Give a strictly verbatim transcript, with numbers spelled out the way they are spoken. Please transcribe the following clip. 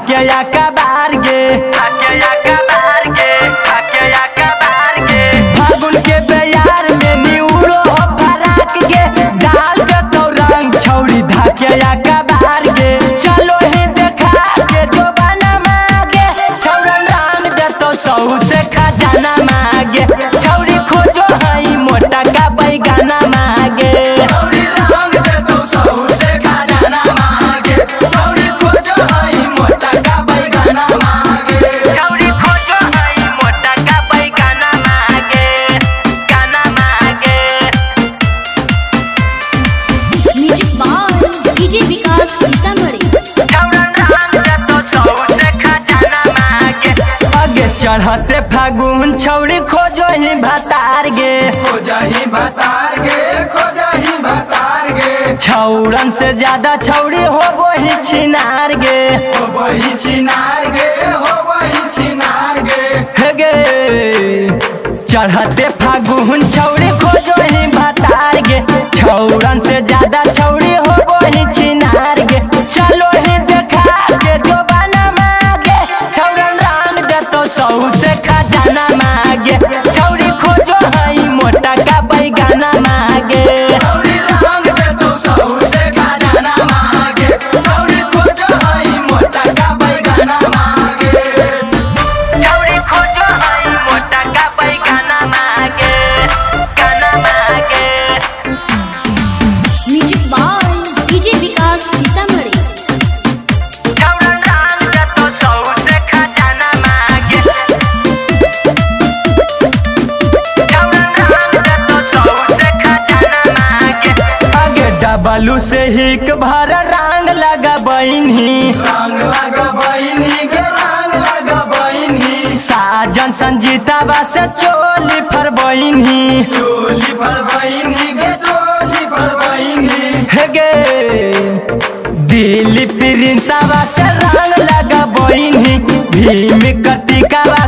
आके आका बार गे आके आका बार गे आके आका बार गे फागुन के प्यार में निउरो फराक गे डाल के तो रंग छौरी धाके आका बार गे चलो ही देखा के तो बना मागे छौरन रंग दे तो सऊ से खजाना मागे छौरी खोजो हई मोटा का बैगाना मागे छौरी रंग दे तो सऊ से खजाना मागे छौरी खोजो हई मोटा का बैगाना मागे छौरी खोजो हई मोटा का बैगाना मागे गाना मागे music box DJ Vikas Sitamarhi छौरन रंग दे तो सऊ से खजाना मागे आगे चढ़ते फागुन छौरी खोजो ही भतार गे खोजहि भतार गे खोजहि भतार गे छौरन से ज्यादा छौरी हो वही छिनार गे हो वही छिनार गे हो वही छिनार गे हे गे चढ़ते फागुन छौरी खोजो ही भतार गे छौरन से ज्यादा छौरी हो वही छिनार गे चलो ही देखा के जो बना मागे छौरन रंग दे तो सऊ से खजाना मागे छौरी खोजो हई मोटा का बैगाना मागे छौरी रंग दे तो सऊ से खजाना मागे छौरी खोजो हई मोटा का बैगाना मागे छौरी खोजो हई मोटा का बैगाना मागे गाना मागे music box DJ Vikas Sitamarhi छौरन रंग दे तो सऊ से खजाना मागे छौरन रंग दे तो सऊ से खजाना मागे आगे डबलू से हिक भर रंग लगा बहिनी रंग लगा बहिनी के रंग लगा बहिनी साजन संजीता बास चोली फर बहिनी चोली फर बहिनी के चोली फर बहिनी हे गे दिल प्रिंसा बास रंग लगा बहिनी भीम कतिका